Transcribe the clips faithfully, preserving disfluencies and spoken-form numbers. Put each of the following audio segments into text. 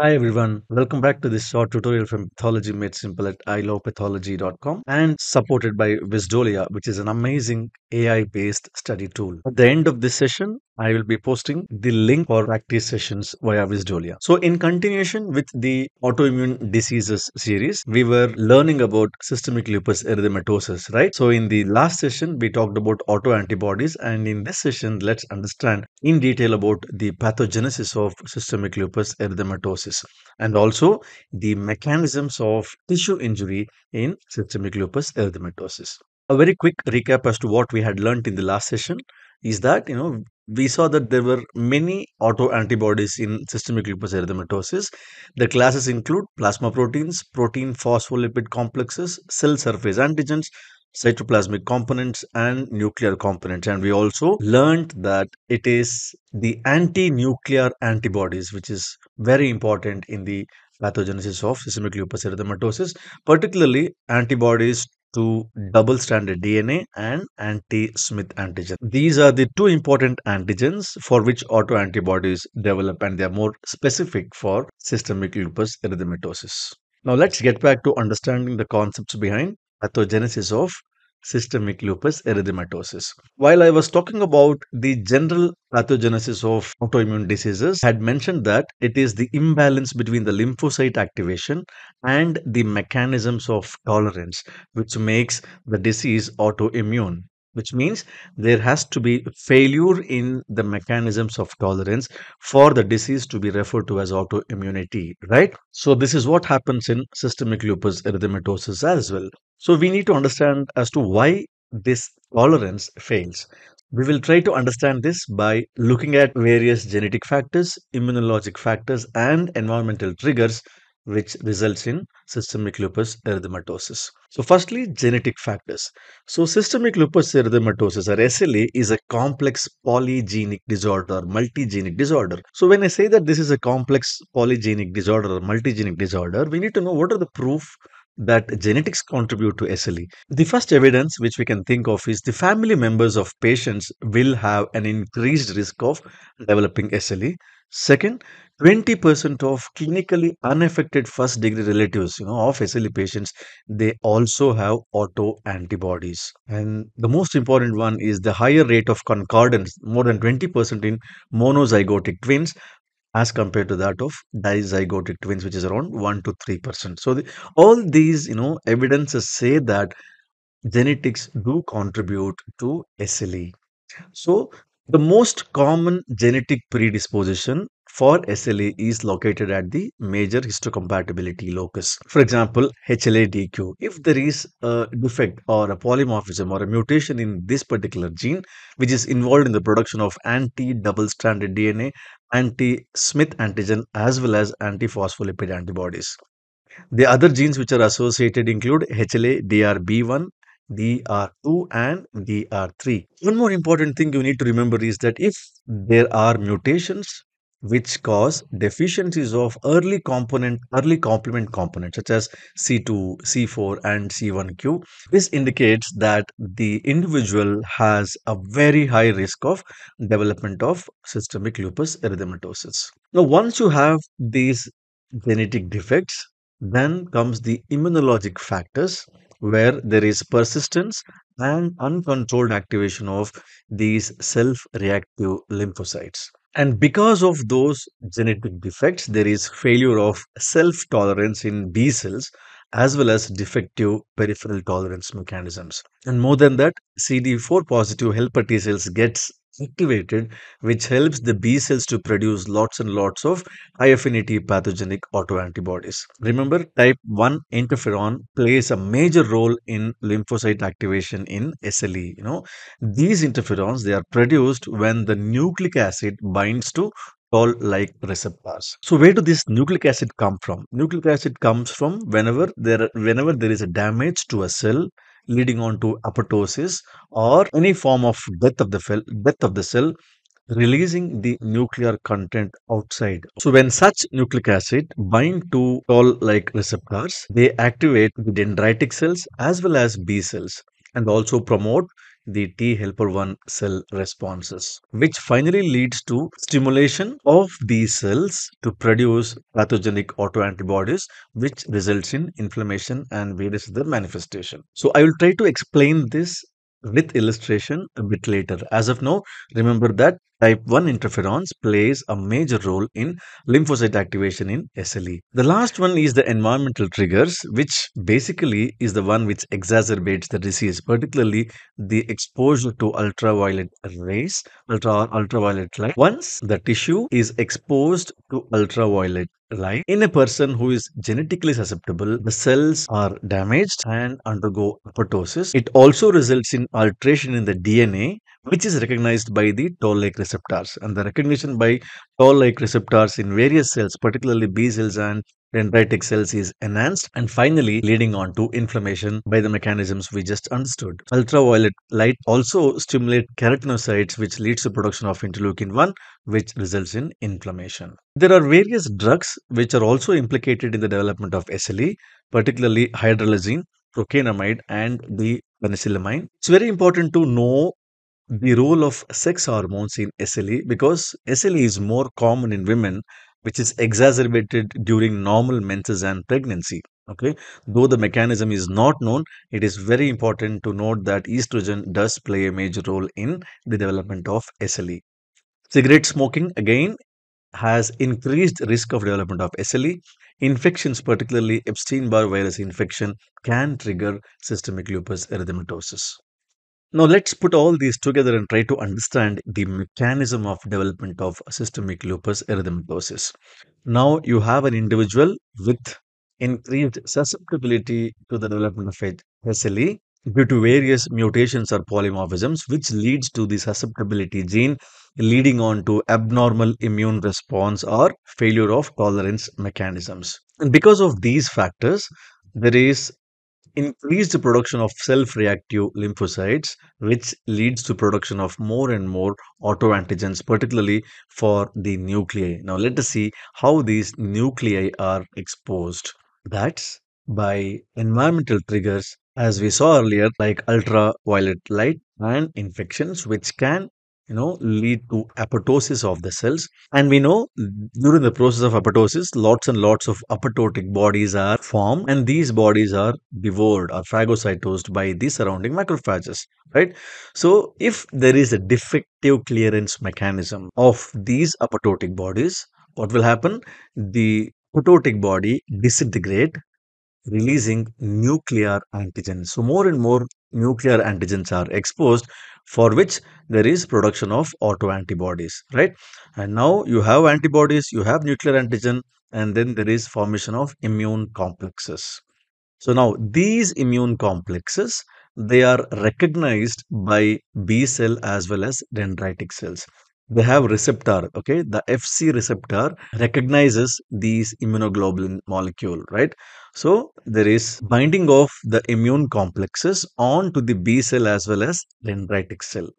Hi everyone, welcome back to this short tutorial from Pathology Made Simple at i love pathology dot com and supported by Wisdolia, which is an amazing A I based study tool. At the end of this session, I will be posting the link for practice sessions via Wisdolia. So in continuation with the autoimmune diseases series, we were learning about systemic lupus erythematosus, right? So in the last session, we talked about autoantibodies, and in this session, let's understand in detail about the pathogenesis of systemic lupus erythematosus and also the mechanisms of tissue injury in systemic lupus erythematosus. A very quick recap as to what we had learned in the last session is that, you know, we saw that there were many autoantibodies in systemic lupus erythematosus. The classes include plasma proteins, protein phospholipid complexes, cell surface antigens, cytoplasmic components, and nuclear components. And we also learned that it is the anti-nuclear antibodies, which is very important in the pathogenesis of systemic lupus erythematosus, particularly antibodies to double-stranded D N A and anti-Smith antigen. These are the two important antigens for which autoantibodies develop, and they are more specific for systemic lupus erythematosus. Now let's get back to understanding the concepts behind pathogenesis of systemic lupus erythematosus. While I was talking about the general pathogenesis of autoimmune diseases, I had mentioned that it is the imbalance between the lymphocyte activation and the mechanisms of tolerance, which makes the disease autoimmune, which means there has to be failure in the mechanisms of tolerance for the disease to be referred to as autoimmunity, right? So this is what happens in systemic lupus erythematosus as well. So we need to understand as to why this tolerance fails. We will try to understand this by looking at various genetic factors, immunologic factors, and environmental triggers, which results in systemic lupus erythematosus. So firstly, genetic factors. So systemic lupus erythematosus, or S L E, is a complex polygenic disorder, multigenic disorder. So when I say that this is a complex polygenic disorder or multigenic disorder, we need to know what are the proof that genetics contribute to S L E. The first evidence which we can think of is the family members of patients will have an increased risk of developing S L E. Second, twenty percent of clinically unaffected first degree relatives, you know, of S L E patients, they also have autoantibodies. And the most important one is the higher rate of concordance, more than twenty percent in monozygotic twins, as compared to that of dizygotic twins, which is around one to three percent. So the, all these, you know, evidences say that genetics do contribute to S L E. So the most common genetic predisposition for S L E is located at the major histocompatibility locus. For example, H L A D Q. If there is a defect or a polymorphism or a mutation in this particular gene, which is involved in the production of anti-double-stranded D N A, anti-Smith antigen, as well as anti-phospholipid antibodies. The other genes which are associated include H L A D R B one, D R two, and D R three. One more important thing you need to remember is that if there are mutations which cause deficiencies of early component, early complement components such as C two, C four, and C one Q. This indicates that the individual has a very high risk of development of systemic lupus erythematosus. Now, once you have these genetic defects, then comes the immunologic factors, where there is persistence and uncontrolled activation of these self-reactive lymphocytes. And because of those genetic defects, there is failure of self-tolerance in B cells, as well as defective peripheral tolerance mechanisms. And more than that, C D four positive helper T cells gets activated, which helps the B cells to produce lots and lots of high-affinity pathogenic autoantibodies. Remember, type one interferon plays a major role in lymphocyte activation in S L E. You know, these interferons, they are produced when the nucleic acid binds to Toll-like receptors. So where do this nucleic acid come from? Nucleic acid comes from whenever there, whenever there is a damage to a cell, leading on to apoptosis or any form of death of the cell, death of the cell, releasing the nuclear content outside. So when such nucleic acid bind to Toll-like receptors, they activate the dendritic cells as well as B cells, and also promote the T helper one cell responses, which finally leads to stimulation of these cells to produce pathogenic autoantibodies, which results in inflammation and various other manifestation. So I will try to explain this with illustration a bit later. As of now, remember that type one interferons plays a major role in lymphocyte activation in S L E. The last one is the environmental triggers, which basically is the one which exacerbates the disease, particularly the exposure to ultraviolet rays, ultra ultraviolet light. Once the tissue is exposed to ultraviolet light in a person who is genetically susceptible, the cells are damaged and undergo apoptosis. It also results in alteration in the D N A, which is recognized by the Toll-like receptors. And the recognition by Toll-like receptors in various cells, particularly B cells and dendritic cells, is enhanced, and finally leading on to inflammation by the mechanisms we just understood. Ultraviolet light also stimulates keratinocytes, which leads to production of interleukin one, which results in inflammation. There are various drugs which are also implicated in the development of S L E, particularly hydralazine, procainamide, and the penicillamine. It's very important to know the role of sex hormones in S L E, because S L E is more common in women, which is exacerbated during normal menses and pregnancy. Okay, though the mechanism is not known, it is very important to note that estrogen does play a major role in the development of S L E. Cigarette smoking again has increased risk of development of S L E. Infections, particularly Epstein-Barr virus infection, can trigger systemic lupus erythematosus. Now let's put all these together and try to understand the mechanism of development of systemic lupus erythematosus. Now you have an individual with increased susceptibility to the development of S L E due to various mutations or polymorphisms, which leads to the susceptibility gene, leading on to abnormal immune response or failure of tolerance mechanisms. And because of these factors, there is increase the production of self-reactive lymphocytes, which leads to production of more and more autoantigens, particularly for the nuclei. Now let us see how these nuclei are exposed. That's by environmental triggers, as we saw earlier, like ultraviolet light and infections, which can you know, lead to apoptosis of the cells. And we know during the process of apoptosis, lots and lots of apoptotic bodies are formed, and these bodies are devoured or phagocytosed by the surrounding macrophages, right? So if there is a defective clearance mechanism of these apoptotic bodies, what will happen? The apoptotic body disintegrate, releasing nuclear antigens. So more and more nuclear antigens are exposed, for which there is production of autoantibodies, right? And now you have antibodies, you have nuclear antigen, and then there is formation of immune complexes. So now these immune complexes, they are recognized by B cell as well as dendritic cells. They have receptor, okay? The F C receptor recognizes these immunoglobulin molecule, right? So there is binding of the immune complexes onto the B cell as well as dendritic cell.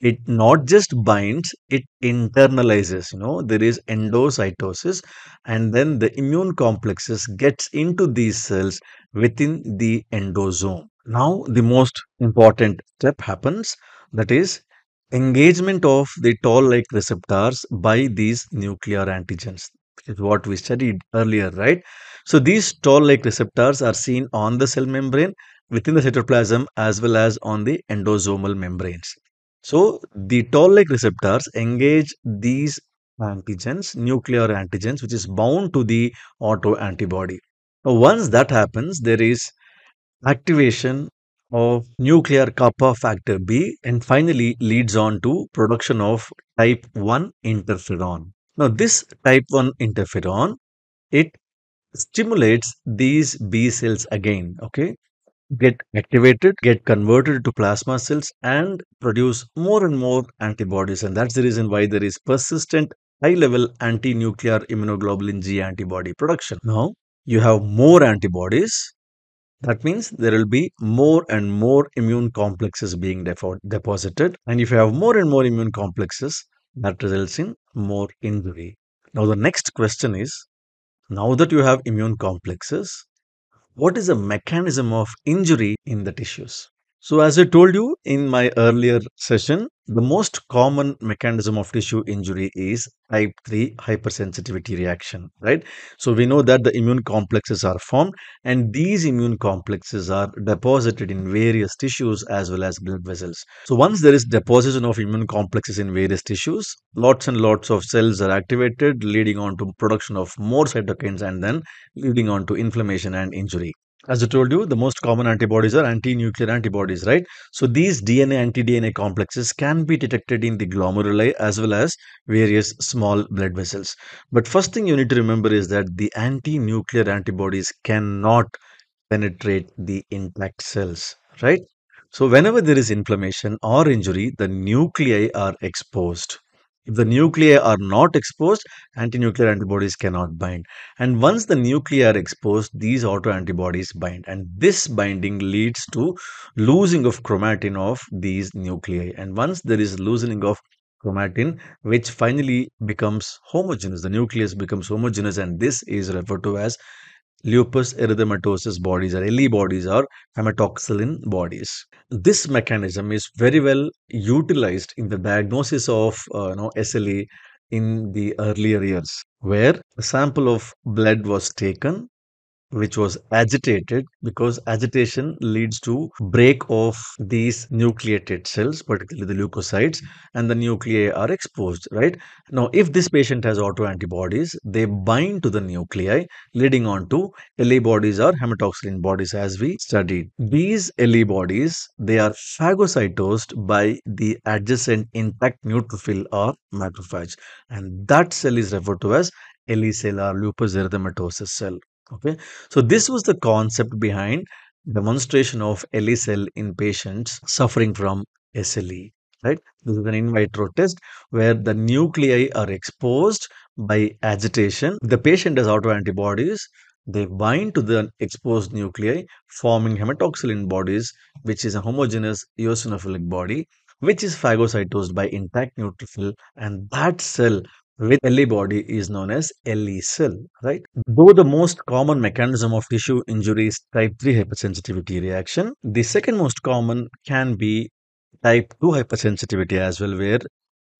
It not just binds, it internalizes, you know, there is endocytosis, and then the immune complexes gets into these cells within the endosome. Now the most important step happens, that is engagement of the Toll-like receptors by these nuclear antigens, is what we studied earlier, right? So these Toll-like receptors are seen on the cell membrane, within the cytoplasm, as well as on the endosomal membranes. So the Toll-like receptors engage these antigens, nuclear antigens, which is bound to the autoantibody. Now once that happens, there is activation of nuclear kappa factor B, and finally leads on to production of type one interferon. Now this type one interferon, it stimulates these B cells again, okay, get activated, get converted to plasma cells, and produce more and more antibodies. And that's the reason why there is persistent high level anti-nuclear immunoglobulin G antibody production. Now you have more antibodies. That means there will be more and more immune complexes being deposited. And if you have more and more immune complexes, that results in more injury. Now the next question is, now that you have immune complexes, what is the mechanism of injury in the tissues? So as I told you in my earlier session, the most common mechanism of tissue injury is type three hypersensitivity reaction, right? So we know that the immune complexes are formed, and these immune complexes are deposited in various tissues as well as blood vessels. So once there is deposition of immune complexes in various tissues, lots and lots of cells are activated, leading on to production of more cytokines and then leading on to inflammation and injury. As I told you, the most common antibodies are anti-nuclear antibodies, right? So these D N A, anti-D N A complexes can be detected in the glomeruli as well as various small blood vessels. But first thing you need to remember is that the anti-nuclear antibodies cannot penetrate the intact cells, right? So whenever there is inflammation or injury, the nuclei are exposed. If the nuclei are not exposed, anti-nuclear antibodies cannot bind. And once the nuclei are exposed, these autoantibodies bind. And this binding leads to losing of chromatin of these nuclei. And once there is loosening of chromatin, which finally becomes homogeneous, the nucleus becomes homogeneous, and this is referred to as lupus erythematosus bodies or L E bodies or hematoxylin bodies. This mechanism is very well utilized in the diagnosis of uh, you know, S L E in the earlier years, where a sample of blood was taken which was agitated, because agitation leads to break of these nucleated cells, particularly the leukocytes, and the nuclei are exposed, right? Now, if this patient has autoantibodies, they bind to the nuclei, leading on to L E bodies or hematoxylin bodies as we studied. These L E bodies, they are phagocytosed by the adjacent intact neutrophil or macrophage, and that cell is referred to as L E cell or lupus erythematosus cell. Okay, so this was the concept behind demonstration of L E cell in patients suffering from S L E, right? This is an in vitro test where the nuclei are exposed by agitation. The patient has autoantibodies. They bind to the exposed nuclei, forming hematoxylin bodies, which is a homogeneous eosinophilic body, which is phagocytosed by intact neutrophil, and that cell with L E body is known as L E cell, right? Though the most common mechanism of tissue injury is type three hypersensitivity reaction, the second most common can be type two hypersensitivity as well, where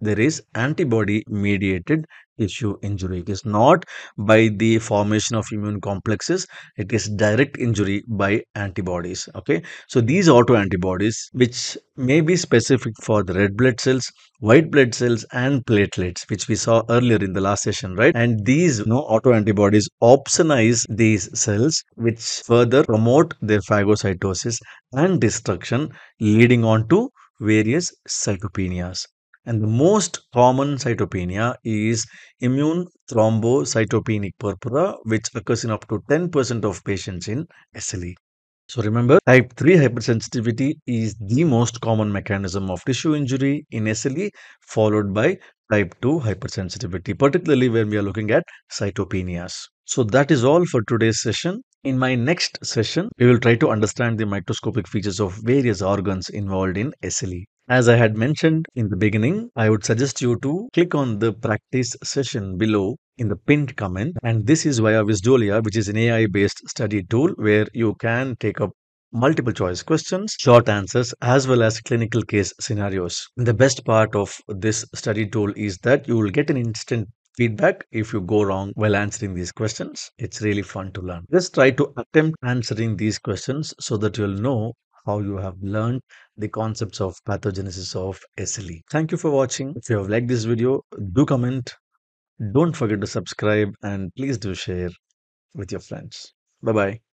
there is antibody-mediated tissue injury. It is not by the formation of immune complexes. It is direct injury by antibodies, okay? So these autoantibodies, which may be specific for the red blood cells, white blood cells, and platelets, which we saw earlier in the last session, right? And these you know, autoantibodies opsonize these cells, which further promote their phagocytosis and destruction, leading on to various cytopenias. And the most common cytopenia is immune thrombocytopenic purpura, which occurs in up to ten percent of patients in S L E. So remember, type three hypersensitivity is the most common mechanism of tissue injury in S L E, followed by type two hypersensitivity, particularly when we are looking at cytopenias. So that is all for today's session. In my next session, we will try to understand the microscopic features of various organs involved in S L E. As I had mentioned in the beginning, I would suggest you to click on the practice session below in the pinned comment. And this is via Wisdolia, which is an A I-based study tool where you can take up multiple choice questions, short answers, as well as clinical case scenarios. The best part of this study tool is that you will get an instant feedback if you go wrong while answering these questions. It's really fun to learn. Just try to attempt answering these questions so that you'll know how you have learned the concepts of pathogenesis of S L E. Thank you for watching. If you have liked this video, do comment. Don't forget to subscribe, and please do share with your friends. Bye-bye.